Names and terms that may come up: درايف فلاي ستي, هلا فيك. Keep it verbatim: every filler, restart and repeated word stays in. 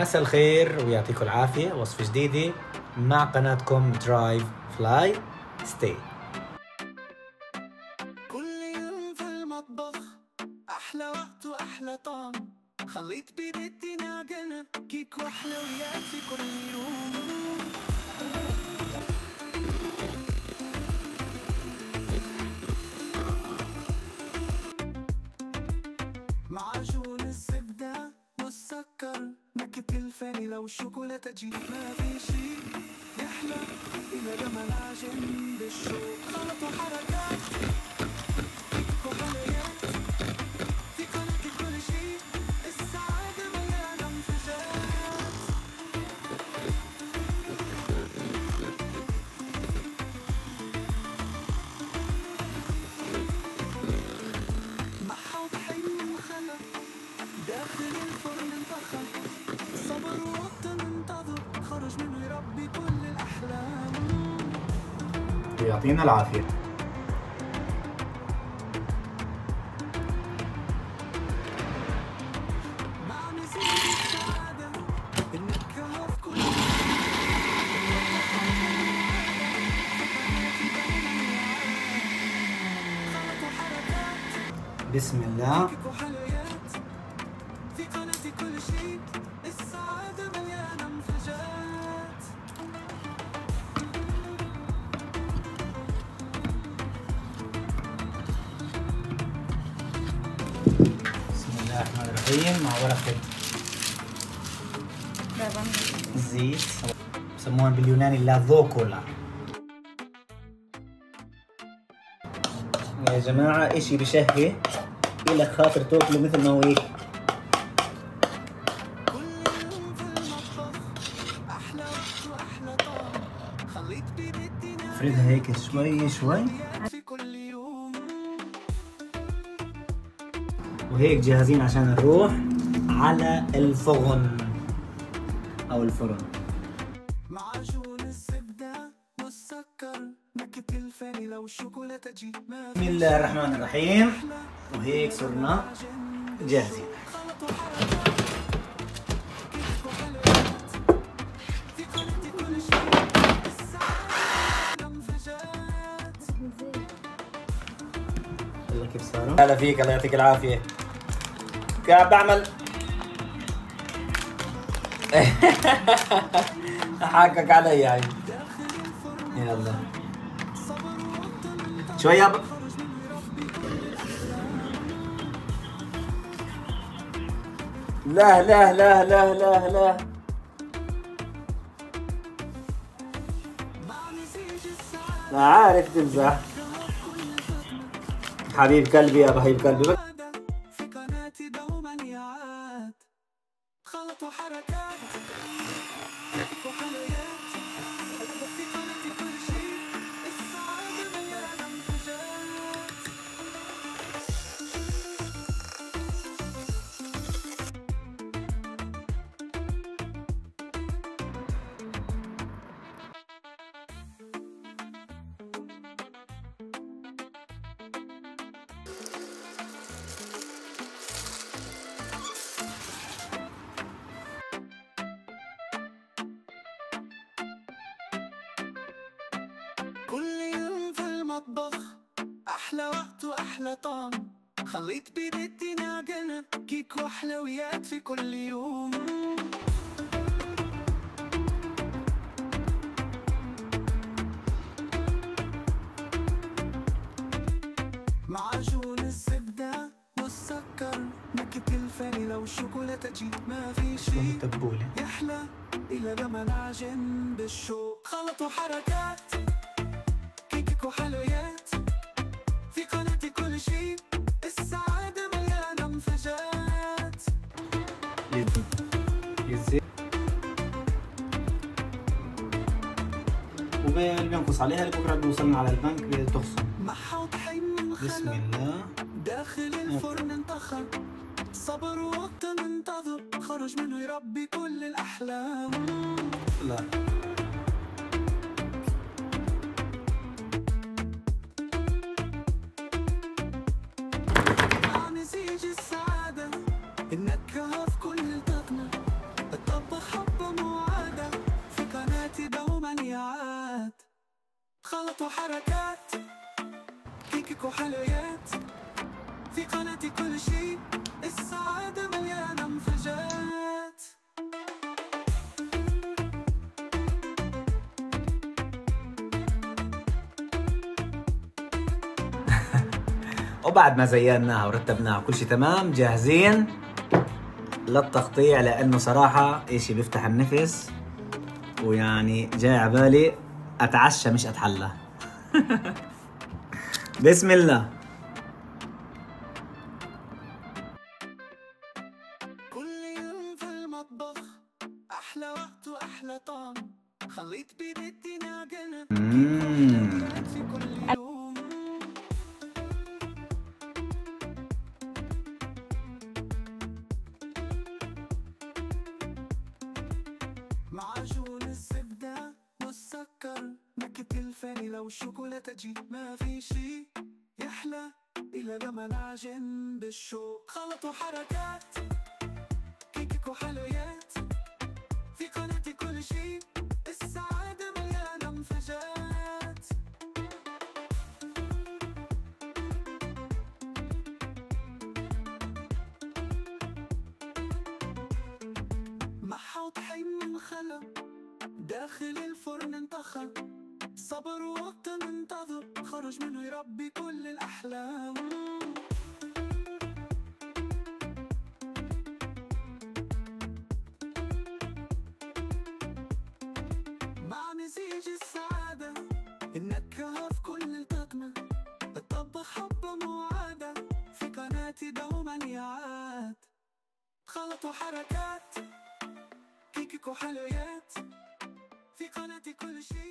مساء الخير ويعطيكم العافية. وصفة جديدة مع قناتكم درايف فلاي ستي. كل يوم في المطبخ أحلى وقت وأحلى طعم، خليط بيتي نعجنة كيك وحلوياتي كل يوم. معجون الزبدة والسكر، نكهة الفانيلا والشوكولاتة تجيب ما في شي يحلى إذا لما نعجن بالشوك. خلط وحركات وغليات في كل كل شي، السعادة مليانة انفجارات. محوب حلو وخلق داخل الفرن انطخن، صبر ووطن انتظر خرج من ربي كل الأحلام. يعطينا العافية. مع نسيم السعادة بنكهة في كل خلط وحركات بسم الله. كيك وحلويات في قناتي كل شيء، السعادة مليانة مفاجآت. بسم الله الرحمن الرحيم. مع ورقة زيت بسموها باليوناني لافوكولا. يا جماعة اشي بشهي إلك خاطر تاكله مثل ما هو هيك. كل يوم في المطبخ أحلى وقت وأحلى طعم، خليط بيدي نعجن افردها هيك شوي شوي، في كل يوم. وهيك جاهزين عشان نروح على الفرن أو الفرن. معجون الزبدة والسكر، نكهة الفانيلا والشوكولاتة تجيب ما بسم الله الرحمن الرحيم. وهيك صرنا جاهزين. خلط وحركات كيك وحلويات في قناتي كل شيء، السعادة انفجارات. يلا كيف صاروا؟ هلا فيك، الله يعطيك العافية. قاعد بعمل حقك علي يعني. داخل الفرن يلا صبر ووطن انتظر شوي يابا. خرج من ربي كل الأحلام. لا لا لا لا لا لا مع مزيج السعادة ما عارف تمزح. حبيب قلبي يا حبيب قلبي. في قناتي دوما يعاد خلط وحركات كيك وحلويات في قناتي كل شيء، السعادة مليانة انفجارات. كل يوم في المطبخ أحلى وقت وأحلى طعم، خليط بيدي نعجنة كيك وحلويات في كل يوم. معجون الزبدة والسكر، نكهة الفانيلا والشوكولاتة تجيب ما في شي يحلى إلا لما نعجن بالشوك. خلط وحركات كيك وحلويات في قناتي كل شيء، السعادة مليانة انفجارات. وبال بينقص عليها لبكره بنوصلنا على البنك بتخصم. محوط حلم بسم الله. داخل الفرن انطخن، صبر ووطن انتظر خرج منه يربي كل الأحلام. لا السعادة النكهة في كل طقنا، الطبق خلط وحركات، كيكك وحلويات، في قناتي كل شي، السعادة مليانة مفاجآت. وبعد ما زيناها ورتبناها وكل شي تمام، جاهزين للتقطيع، لأنه صراحة إشي بيفتح النفس، ويعني جاي عبالي أتعشى مش أتحلى. بسم الله. كل يوم في المطبخ أحلى وقت وأحلى طعم، خليط بين الدنيا جنب. معجون الزبدة والسكر، نكهة الفانيلا والشوكولاتة تجي، ما في شي يحلى إلا لما العجن بالشوق. خلط وحركات، كيكك وحلويات، في قناتي كل شي، السعادة مليانة مفاجآت. محوط حين من خلا، داخل الفرن انتخب، صبر ووقت منتظر، خرج منه يربي كل الأحلام. مع مزيج السعادة، النكهة في كل طقمة، الطبخ حبة معادة، في قناتي دوما يعاد. خلط وحركات، كيكك وحلويات، في قناتي كل شي.